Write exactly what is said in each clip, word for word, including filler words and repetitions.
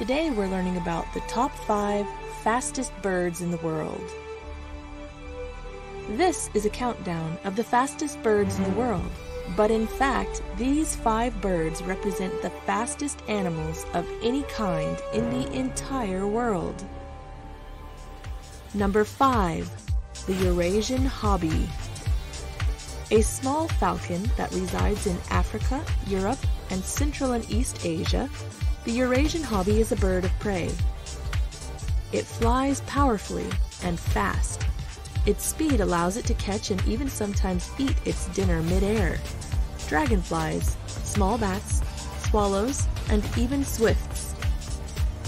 Today we're learning about the top five fastest birds in the world. This is a countdown of the fastest birds in the world, but in fact, these five birds represent the fastest animals of any kind in the entire world. Number five, the Eurasian Hobby. A small falcon that resides in Africa, Europe, and Central and East Asia, the Eurasian hobby is a bird of prey. It flies powerfully and fast. Its speed allows it to catch and even sometimes eat its dinner midair. Dragonflies, small bats, swallows, and even swifts.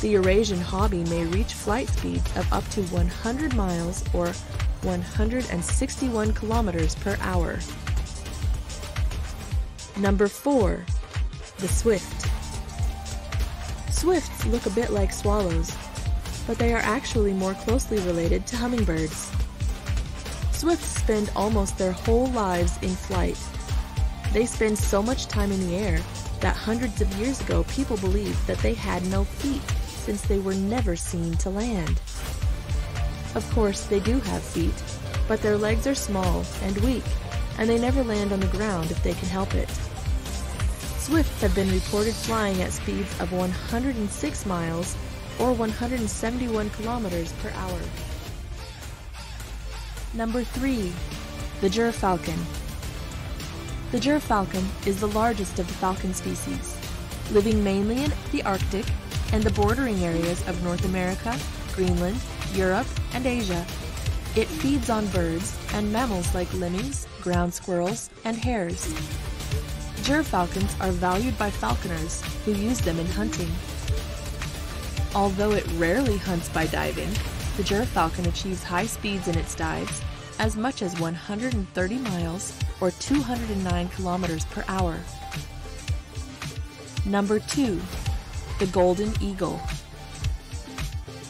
The Eurasian hobby may reach flight speeds of up to one hundred miles or one hundred sixty-one kilometers per hour. Number four, the swift. Swifts look a bit like swallows, but they are actually more closely related to hummingbirds. Swifts spend almost their whole lives in flight. They spend so much time in the air that hundreds of years ago people believed that they had no feet since they were never seen to land. Of course, they do have feet, but their legs are small and weak, and they never land on the ground if they can help it. Swifts have been reported flying at speeds of one hundred six miles or one hundred seventy-one kilometers per hour. Number three, the gerfalcon. The gerfalcon is the largest of the falcon species, living mainly in the Arctic and the bordering areas of North America, Greenland, Europe, and Asia. It feeds on birds and mammals like lemmings, ground squirrels, and hares. Gerfalcons are valued by falconers who use them in hunting. Although it rarely hunts by diving, the gerfalcon achieves high speeds in its dives, as much as one hundred thirty miles or two hundred nine kilometers per hour. Number two, the golden eagle.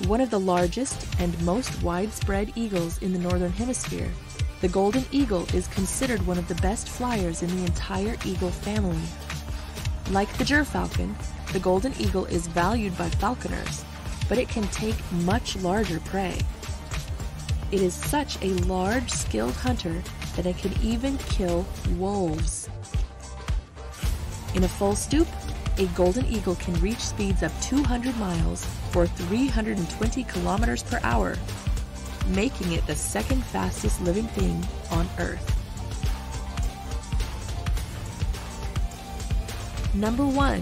One of the largest and most widespread eagles in the Northern Hemisphere, the golden eagle is considered one of the best flyers in the entire eagle family. Like the gerfalcon, the golden eagle is valued by falconers, but it can take much larger prey. It is such a large, skilled hunter that it can even kill wolves. In a full stoop, a golden eagle can reach speeds of two hundred miles or three hundred twenty kilometers per hour, making it the second fastest living thing on Earth. Number one,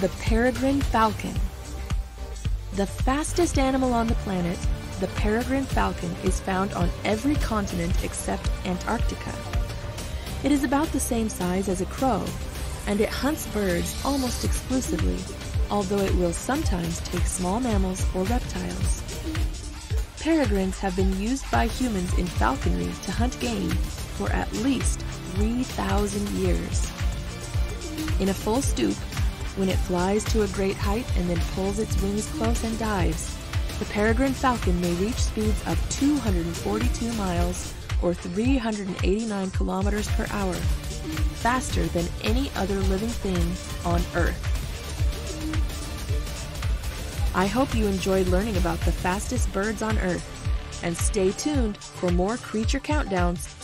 the peregrine falcon. The fastest animal on the planet, the peregrine falcon is found on every continent except Antarctica. It is about the same size as a crow, and it hunts birds almost exclusively, although it will sometimes take small mammals or reptiles. Peregrines have been used by humans in falconry to hunt game for at least three thousand years. In a full stoop, when it flies to a great height and then pulls its wings close and dives, the peregrine falcon may reach speeds of two hundred forty-two miles or three hundred eighty-nine kilometers per hour. Faster than any other living thing on Earth. I hope you enjoyed learning about the fastest birds on Earth, and stay tuned for more creature countdowns.